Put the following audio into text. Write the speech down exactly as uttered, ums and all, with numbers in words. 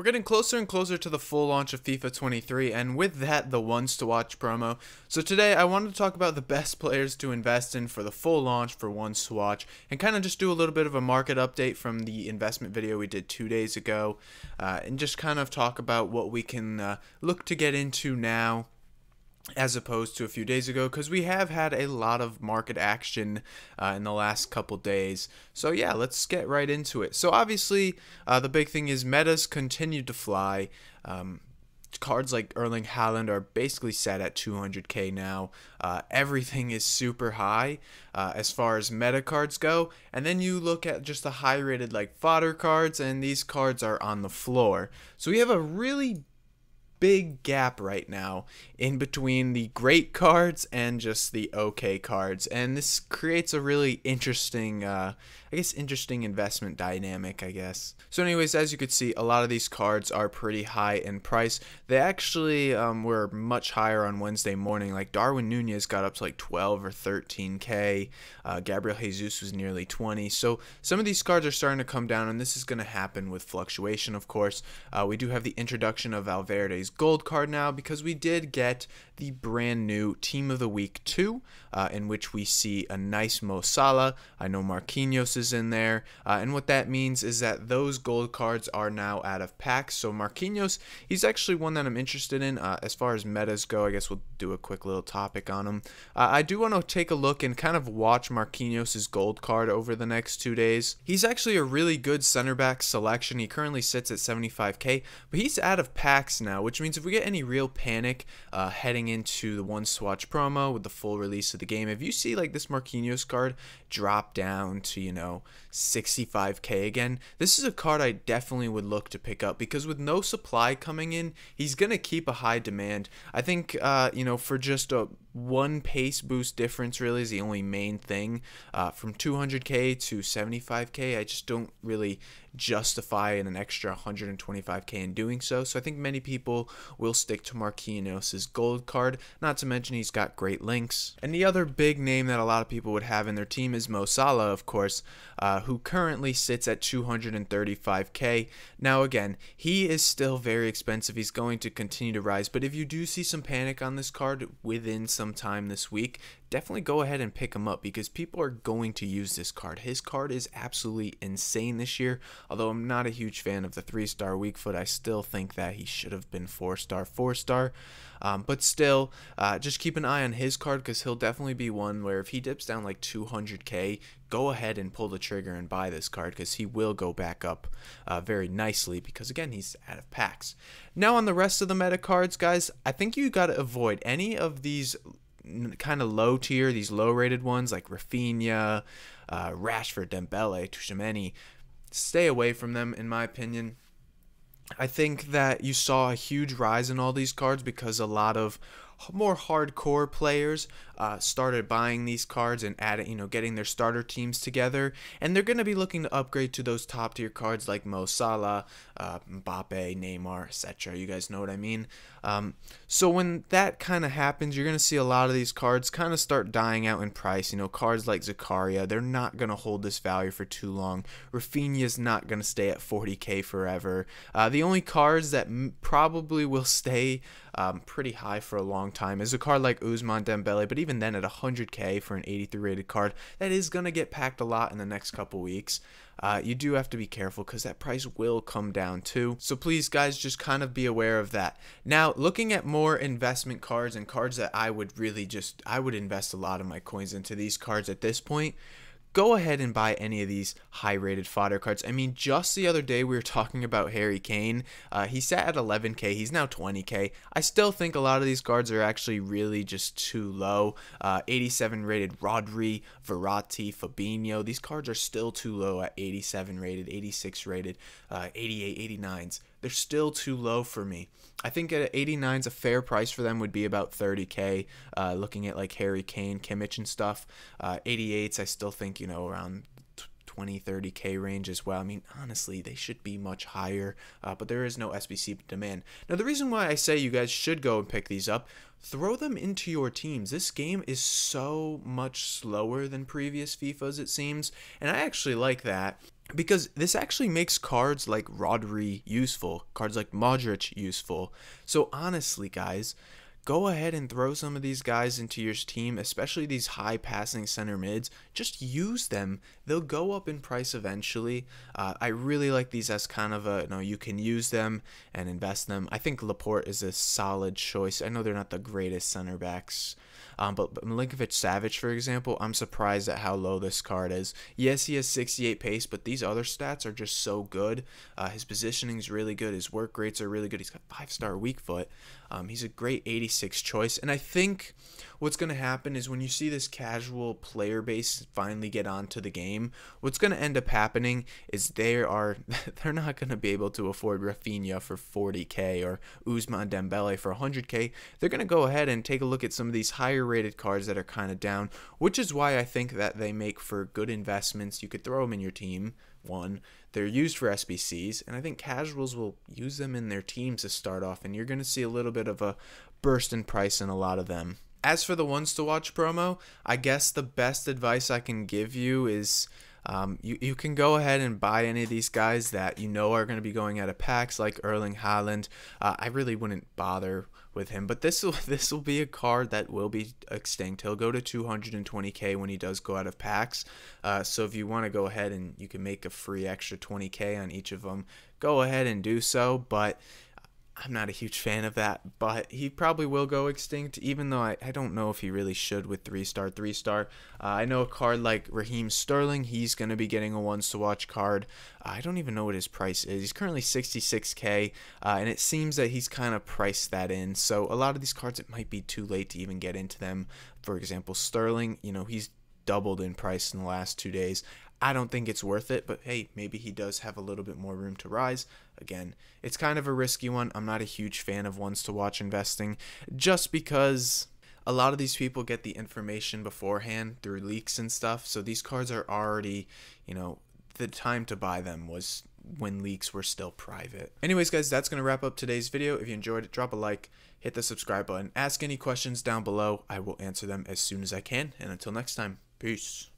We're getting closer and closer to the full launch of FIFA twenty-three, and with that, the ones to watch promo. So today I wanted to talk about the best players to invest in for the full launch for ones to watch, and kind of just do a little bit of a market update from the investment video we did two days ago, uh, and just kind of talk about what we can uh, look to get into now as opposed to a few days ago, because we have had a lot of market action uh, in the last couple days. So yeah, let's get right into it. So obviously uh, the big thing is metas continue to fly. Um, cards like Erling Haaland are basically set at two hundred K now. Uh, everything is super high uh, as far as meta cards go, and then you look at just the high rated like fodder cards, and these cards are on the floor. So we have a really big gap right now in between the great cards and just the okay cards, and this creates a really interesting uh, I guess interesting investment dynamic, I guess. So anyways, as you could see, a lot of these cards are pretty high in price. They actually um, were much higher on Wednesday morning. Like Darwin Nunez got up to like twelve or thirteen K, uh, Gabriel Jesus was nearly twenty. So some of these cards are starting to come down, and this is going to happen with fluctuation, of course. Uh, we do have the introduction of Valverde's gold card now, because we did get the brand new Team of the Week two, uh, in which we see a nice Mo Salah. I know Marquinhos is in there, uh, and what that means is that those gold cards are now out of packs. So Marquinhos, he's actually one that I'm interested in uh, as far as metas go. I guess we'll do a quick little topic on him. Uh, I do want to take a look and kind of watch Marquinhos's gold card over the next two days. He's actually a really good center back selection. He currently sits at seventy-five K, but he's out of packs now, which means if we get any real panic uh, heading into the one swatch promo with the full release of the game, if you see like this Marquinhos card drop down to, you know, sixty-five K again, this is a card I definitely would look to pick up, because with no supply coming in, he's gonna keep a high demand. I think uh, you know, for just a one pace boost difference really is the only main thing. Uh, from two hundred K to seventy-five K, I just don't really justify an extra one hundred twenty-five K in doing so. So I think many people will stick to Marquinhos's gold card, not to mention he's got great links. And the other big name that a lot of people would have in their team is Mo Salah, of course, uh, who currently sits at two hundred thirty-five K. Now again, he is still very expensive. He's going to continue to rise, but if you do see some panic on this card within some time this week, definitely go ahead and pick him up, because people are going to use this card. His card is absolutely insane this year. Although I'm not a huge fan of the three-star weak foot, I still think that he should have been four-star, four-star. Um, but still, uh, just keep an eye on his card, because he'll definitely be one where if he dips down like two hundred K, go ahead and pull the trigger and buy this card, because he will go back up uh, very nicely, because again, he's out of packs. Now on the rest of the meta cards, guys, I think you got to avoid any of these kind of low tier, these low rated ones like Rafinha, uh, Rashford, Dembele, Tushimeni. Stay away from them, in my opinion. I think that you saw a huge rise in all these cards because a lot of more hardcore players uh, started buying these cards and added, you know, getting their starter teams together, and they're going to be looking to upgrade to those top tier cards like Mo Salah, uh, Mbappe, Neymar, et cetera. You guys know what I mean. Um, so when that kind of happens, you're going to see a lot of these cards kind of start dying out in price. You know, cards like Zakaria, they're not going to hold this value for too long. Rafinha's not going to stay at forty K forever. Uh, the only cards that m probably will stay um, pretty high for a long time is a card like Ousmane Dembele, but even then at one hundred K for an eighty-three rated card, that is going to get packed a lot in the next couple weeks. Uh, you do have to be careful, because that price will come down too. So please guys, just kind of be aware of that. Now looking at more investment cards and cards that I would really just, I would invest a lot of my coins into these cards at this point. Go ahead and buy any of these high-rated fodder cards. I mean, just the other day we were talking about Harry Kane. Uh, he sat at eleven K. He's now twenty K. I still think a lot of these cards are actually really just too low. Uh, eighty-seven rated Rodri, Verratti, Fabinho. These cards are still too low at eighty-seven rated, eighty-six rated, uh, eighty-eight, eighty-nines. They're still too low for me. I think at eighty-nines, a fair price for them would be about thirty K, uh, looking at like Harry Kane, Kimmich and stuff. uh, eighty-eights, I still think, you know, around twenty, thirty K range as well. I mean, honestly, they should be much higher, uh, but there is no S B C demand. Now, the reason why I say you guys should go and pick these up, throw them into your teams. This game is so much slower than previous FIFAs, it seems, and I actually like that. because this actually makes cards like Rodri useful, cards like Modric useful. So honestly, guys, go ahead and throw some of these guys into your team, especially these high passing center mids. Just use them. They'll go up in price eventually. Uh, I really like these as kind of a, you know, you can use them and invest them. I think Laporte is a solid choice. I know they're not the greatest center backs, um, but, but Milinkovic-Savic, for example, I'm surprised at how low this card is. Yes, he has sixty-eight pace, but these other stats are just so good. Uh, his positioning's really good. His work rates are really good. He's got five-star weak foot. Um, he's a great eighty-six choice, and I think what's going to happen is when you see this casual player base finally get onto the game, what's going to end up happening is they are they're not going to be able to afford Rafinha for forty K or Ousmane Dembele for one hundred K. They're going to go ahead and take a look at some of these higher rated cards that are kind of down, which is why I think that they make for good investments. You could throw them in your team. One, they're used for S B Cs, and I think casuals will use them in their teams to start off, and you're going to see a little bit of a burst in price in a lot of them. As for the ones to watch promo, I guess the best advice I can give you is um, you, you can go ahead and buy any of these guys that you know are going to be going out of packs, like Erling Haaland. Uh, I really wouldn't bother with him, but this will this will be a card that will be extinct. He'll go to two hundred twenty K when he does go out of packs. Uh, so if you want to go ahead and you can make a free extra twenty K on each of them, go ahead and do so. But I'm not a huge fan of that, but he probably will go extinct, even though I, I don't know if he really should with three-star, three-star. Uh, I know a card like Raheem Sterling, he's going to be getting a ones-to-watch card. Uh, I don't even know what his price is. He's currently sixty-six K, uh, and it seems that he's kind of priced that in. So a lot of these cards, it might be too late to even get into them. For example, Sterling, you know, he's doubled in price in the last two days. I don't think it's worth it, but hey, maybe he does have a little bit more room to rise. Again, it's kind of a risky one. I'm not a huge fan of ones to watch investing, just because a lot of these people get the information beforehand through leaks and stuff. So these cards are already, you know, the time to buy them was when leaks were still private. Anyways, guys, that's going to wrap up today's video. If you enjoyed it, drop a like, hit the subscribe button, ask any questions down below. I will answer them as soon as I can. And until next time, peace.